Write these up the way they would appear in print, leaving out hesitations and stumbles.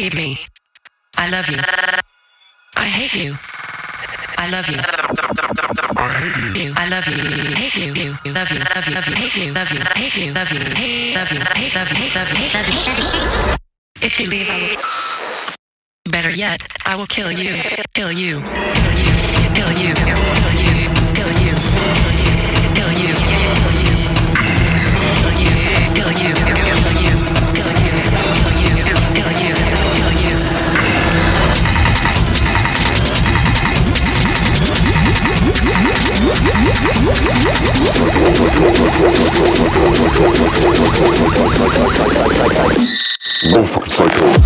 leave me. I love you. I hate you. I love you. I hate you. I love you. Hate you. You love you. Love you. Love you. Hate you. Love you. Hate you. Love you. Hate. Love you. Hate. Love you. Hate. Love you. Hate. If you leave, I will. Better yet, I will kill you. Kill you. Kill you. Kill you. Kill you. Kill you. Kill you. Kill you. Kill you. Kill you. Kill you. Kill you. Go for psycho.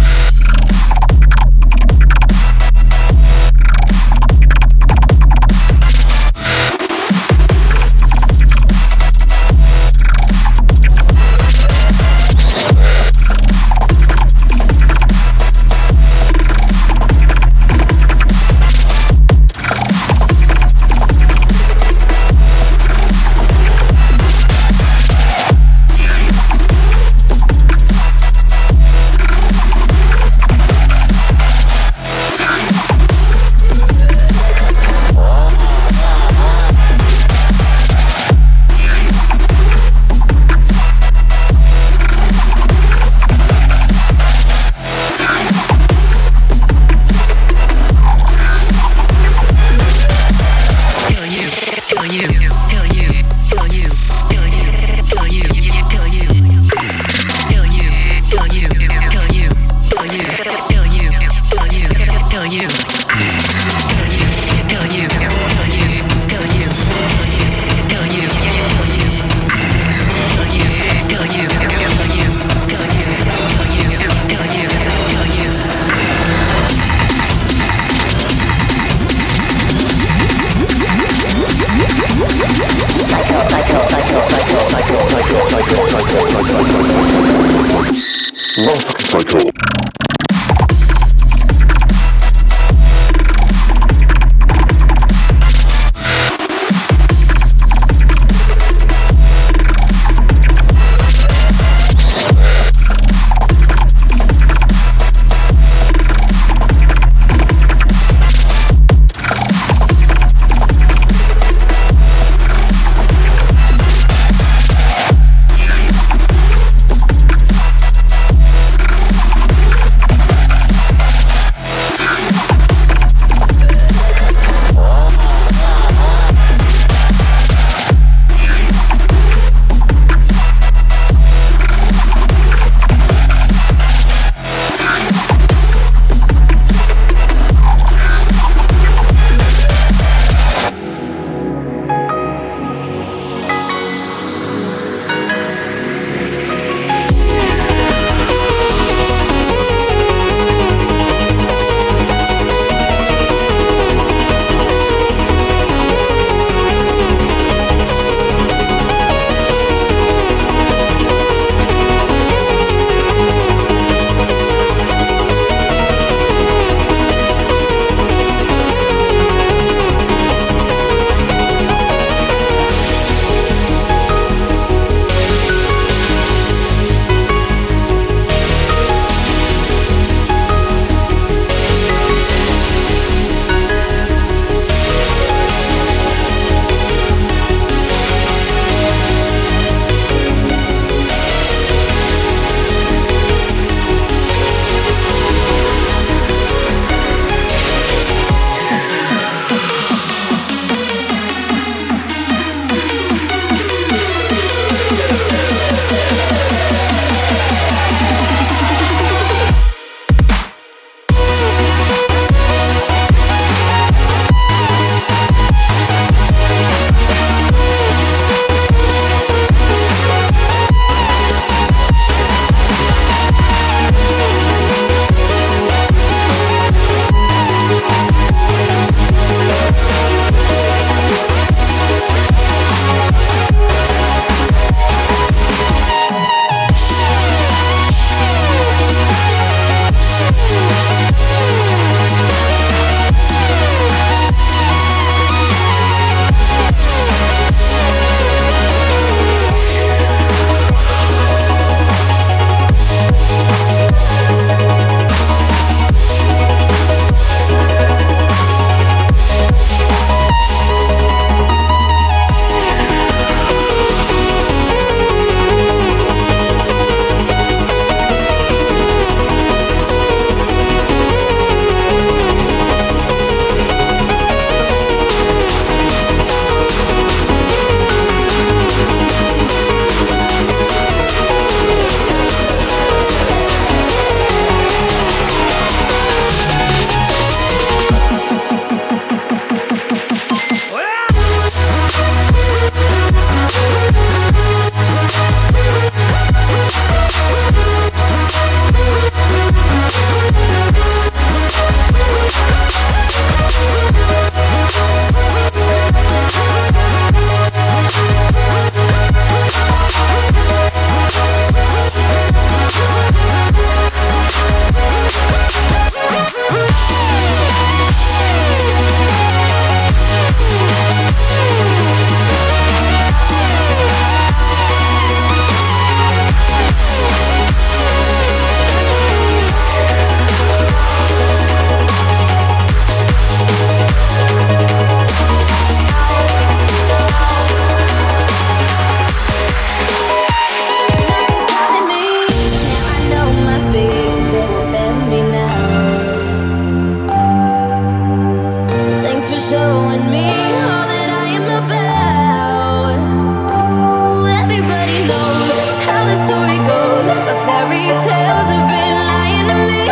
fairy tales have been lying to me.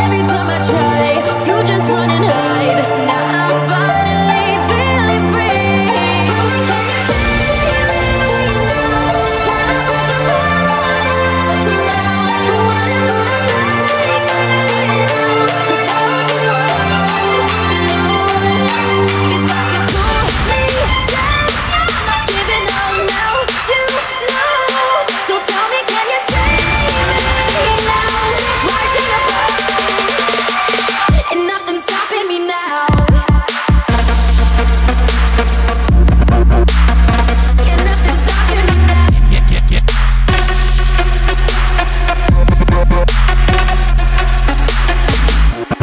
Every time I try, you just run and hide. Now I'm finally feeling free. Tell me, can you take me where you know? Life was a ride. Now I'm running away. You know you told me down, now I'm giving up now. You know, so tell me, can you save me now? Rising above, and nothing's stopping me now. Yeah, nothing's stopping me now. Can you save me? Yeah, nothing's stopping me now.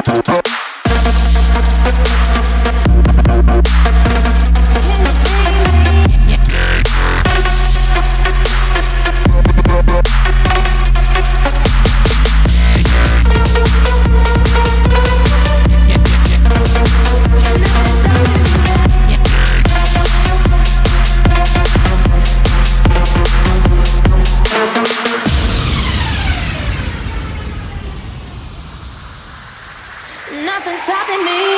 Nothing's stopping me.